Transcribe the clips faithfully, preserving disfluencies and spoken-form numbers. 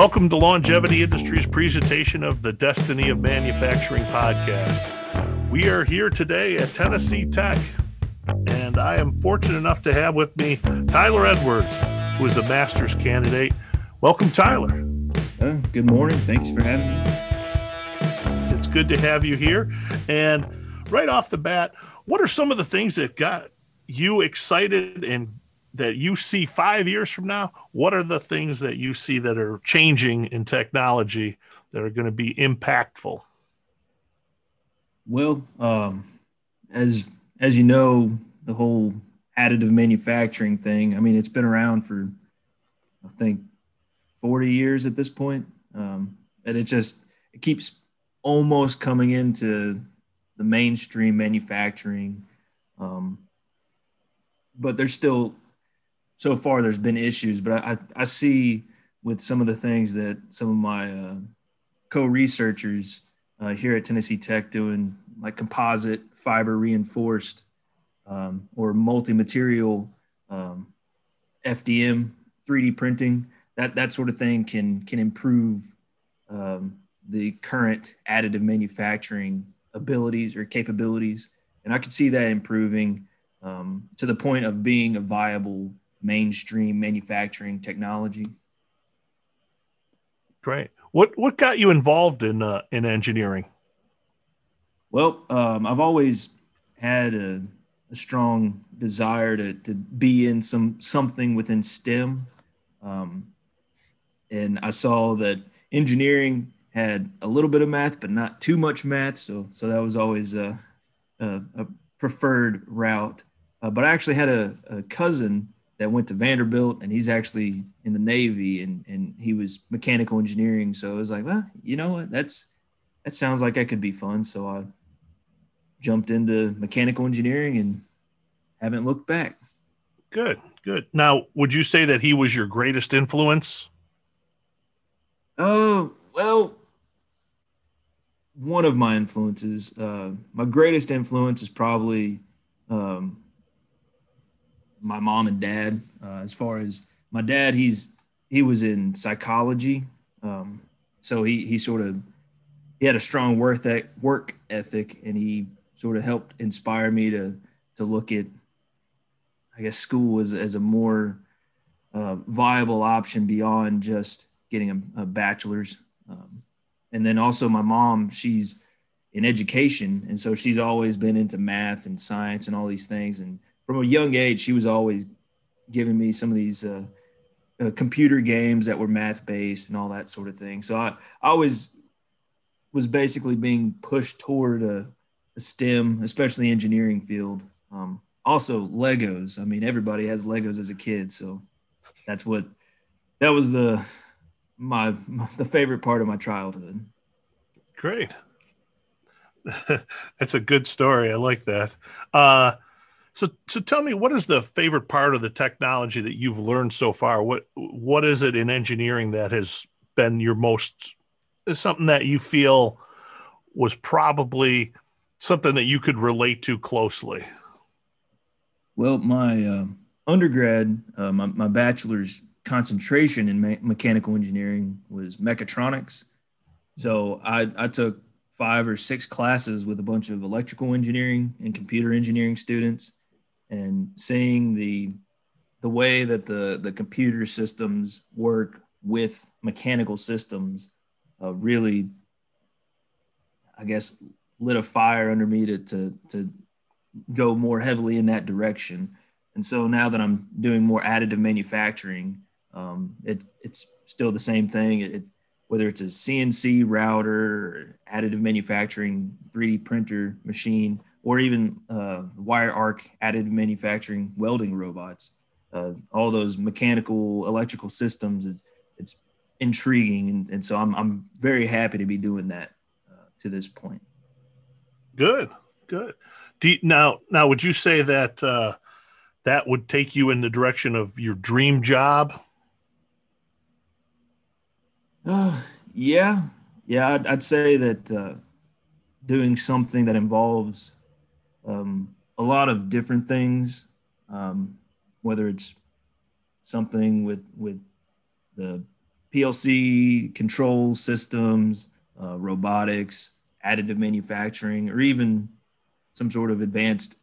Welcome to Longevity Industries' presentation of the Destiny of Manufacturing podcast. We are here today at Tennessee Tech, and I am fortunate enough to have with me Tyler Edwards, who is a master's candidate. Welcome, Tyler. Uh, good morning. Thanks for having me. It's good to have you here. And right off the bat, what are some of the things that got you excited and that you see five years from now? What are the things that you see that are changing in technology that are going to be impactful? Well, um, as, as you know, the whole additive manufacturing thing, I mean, it's been around for, I think, forty years at this point. Um, and it just, it keeps almost coming into the mainstream manufacturing. Um, but there's still, so far there's been issues, but I, I see with some of the things that some of my uh, co-researchers uh, here at Tennessee Tech doing, like composite fiber reinforced um, or multi-material um, F D M, three D printing, that, that sort of thing can, can improve um, the current additive manufacturing abilities or capabilities. And I could see that improving um, to the point of being a viable mainstream manufacturing technology. Great. What what got you involved in uh, in engineering? Well, um, I've always had a, a strong desire to to be in some something within STEM, um, and I saw that engineering had a little bit of math, but not too much math. So so that was always a, a, a preferred route. Uh, but I actually had a, a cousin that went to Vanderbilt, and he's actually in the Navy, and, and he was mechanical engineering. So I was like, well, you know what, that's, that sounds like that could be fun. So I jumped into mechanical engineering and haven't looked back. Good, good. Now, would you say that he was your greatest influence? Oh, well, one of my influences, uh, my greatest influence is probably, um, my mom and dad. Uh, as far as my dad, he's, he was in psychology. Um, so he, he sort of, he had a strong work work ethic, and he sort of helped inspire me to, to look at, I guess, school as, as a more uh, viable option beyond just getting a, a bachelor's. Um, and then also my mom, she's in education. And so she's always been into math and science and all these things. And from a young age, she was always giving me some of these uh, uh, computer games that were math-based and all that sort of thing. So I, I always was basically being pushed toward a, a STEM, especially engineering field. Um, also, Legos. I mean, everybody has Legos as a kid, so that's what that was the my, my the favorite part of my childhood. Great, that's a good story. I like that. Uh, So, so tell me, what is the favorite part of the technology that you've learned so far? What, what is it in engineering that has been your most, is something that you feel was probably something that you could relate to closely? Well, my uh, undergrad, uh, my, my bachelor's concentration in me- mechanical engineering was mechatronics. So I, I took five or six classes with a bunch of electrical engineering and computer engineering students, and seeing the the way that the, the computer systems work with mechanical systems uh, really, I guess, lit a fire under me to, to, to go more heavily in that direction. And so now that I'm doing more additive manufacturing, um, it, it's still the same thing. It, it, whether it's a C N C router, additive manufacturing, three D printer machine, or even uh, wire arc additive manufacturing welding robots, uh, all those mechanical, electrical systems, is, it's intriguing. And, and so I'm, I'm very happy to be doing that uh, to this point. Good, good. Do you, now, now, would you say that uh, that would take you in the direction of your dream job? Uh, yeah. Yeah. I'd, I'd say that uh, doing something that involves um, a lot of different things, um, whether it's something with, with the P L C control systems, uh, robotics, additive manufacturing, or even some sort of advanced,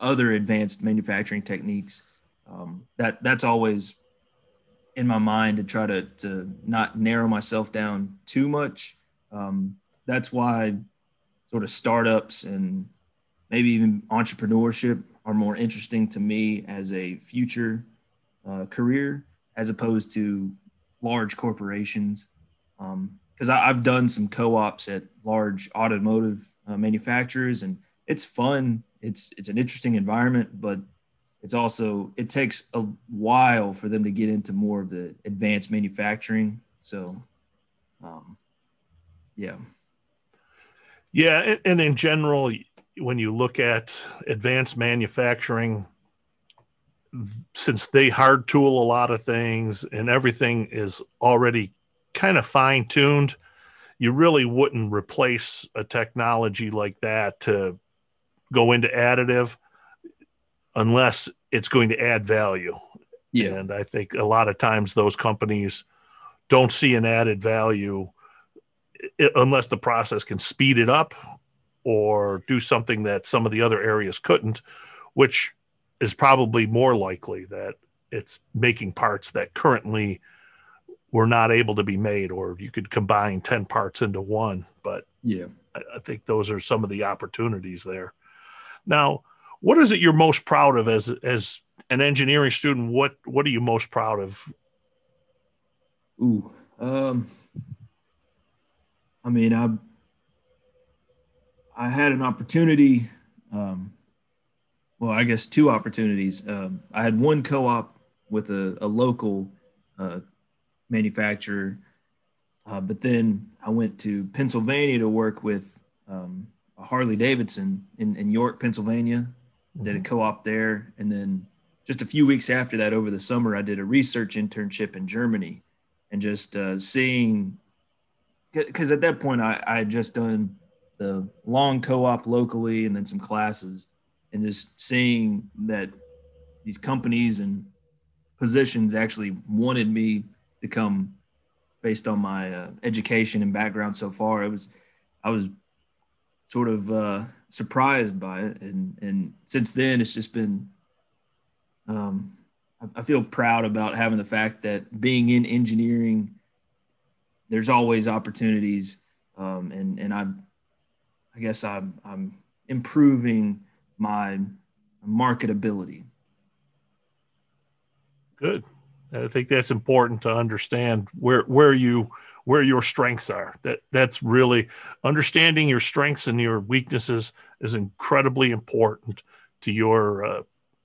other advanced manufacturing techniques. Um, that that's always in my mind, to try to, to not narrow myself down too much. Um, that's why sort of startups and maybe even entrepreneurship are more interesting to me as a future uh, career, as opposed to large corporations. Um, Because I've done some co-ops at large automotive uh, manufacturers, and it's fun. It's it's an interesting environment, but it's also, it takes a while for them to get into more of the advanced manufacturing. So, um, yeah, yeah, and, and in general, when you look at advanced manufacturing, since they hard tool a lot of things and everything is already kind of fine-tuned, you really wouldn't replace a technology like that to go into additive unless it's going to add value. Yeah. And I think a lot of times those companies don't see an added value unless the process can speed it up or do something that some of the other areas couldn't, which is probably more likely that it's making parts that currently were not able to be made, or you could combine ten parts into one. But yeah, I, I think those are some of the opportunities there. Now, what is it you're most proud of as as an engineering student? What what are you most proud of? Ooh, um, I mean, I I had an opportunity. Um, well, I guess two opportunities. Um, I had one co-op with a, a local Uh, manufacturer, uh, but then I went to Pennsylvania to work with um, Harley Davidson in, in York, Pennsylvania. Mm-hmm. Did a co-op there, and then just a few weeks after that, over the summer, I did a research internship in Germany, and just uh, seeing, because at that point I, I had just done the long co-op locally and then some classes, and just seeing that these companies and positions actually wanted me to come based on my uh, education and background so far. It was, I was sort of uh, surprised by it. And, and since then it's just been, um, I, I feel proud about having the fact that being in engineering, there's always opportunities. Um, and, and I, I guess I'm, I'm improving my marketability. Good. I think that's important to understand where, where you, where your strengths are. That that's really, understanding your strengths and your weaknesses is incredibly important to your uh,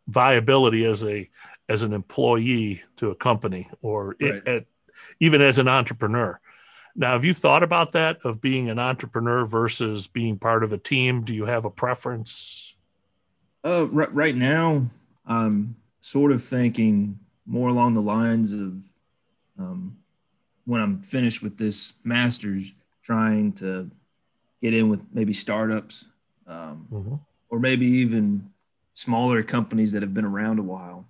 viability as a, as an employee to a company, or right. it, at, even as an entrepreneur. Now, have you thought about that, of being an entrepreneur versus being part of a team? Do you have a preference? Uh, r- right now, I'm sort of thinking more along the lines of um, when I'm finished with this master's, trying to get in with maybe startups um, mm-hmm. or maybe even smaller companies that have been around a while.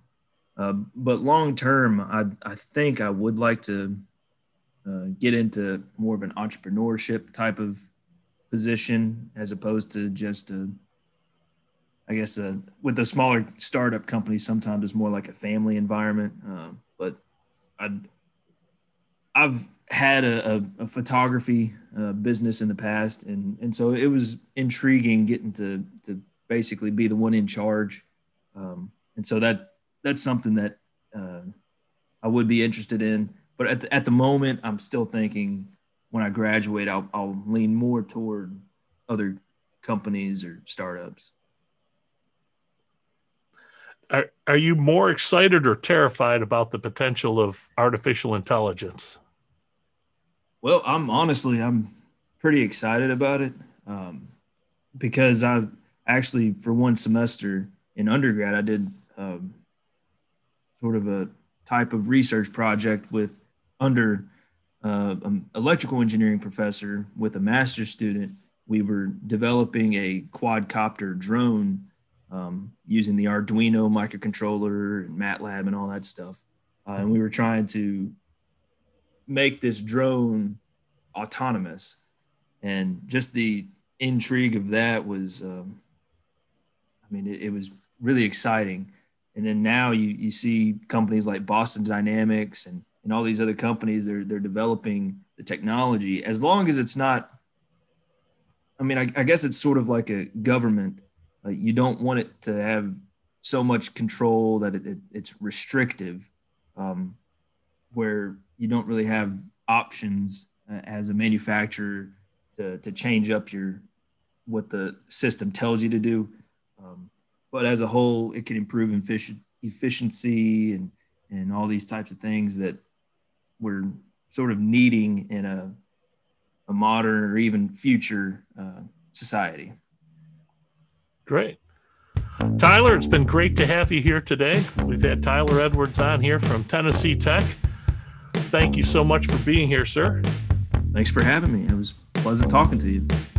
Uh, but long-term, I, I think I would like to uh, get into more of an entrepreneurship type of position, as opposed to just a, I guess uh, with the smaller startup companies, sometimes it's more like a family environment. Uh, but I'd, I've had a, a, a photography uh, business in the past, and and so it was intriguing getting to to basically be the one in charge. Um, and so that that's something that uh, I would be interested in. But at the, at the moment, I'm still thinking when I graduate, I'll, I'll lean more toward other companies or startups. Are, are you more excited or terrified about the potential of artificial intelligence? Well, I'm honestly, I'm pretty excited about it um, because I've actually, for one semester in undergrad, I did um, sort of a type of research project with under uh, an electrical engineering professor with a master's student. We were developing a quadcopter drone Um, using the Arduino microcontroller and MATLAB and all that stuff. Uh, and we were trying to make this drone autonomous. And just the intrigue of that was, um, I mean, it, it was really exciting. And then now you, you see companies like Boston Dynamics and, and all these other companies, they're, they're developing the technology. As long as it's not, I mean, I, I guess it's sort of like a government. Uh, you don't want it to have so much control that it, it, it's restrictive, um, where you don't really have options uh, as a manufacturer to, to change up your what the system tells you to do. Um, but as a whole, it can improve efficient, efficiency and, and all these types of things that we're sort of needing in a, a modern or even future uh, society. Great. Tyler, it's been great to have you here today. We've had Tyler Edwards on here from Tennessee Tech. Thank you so much for being here, sir. Thanks for having me. It was pleasant talking to you.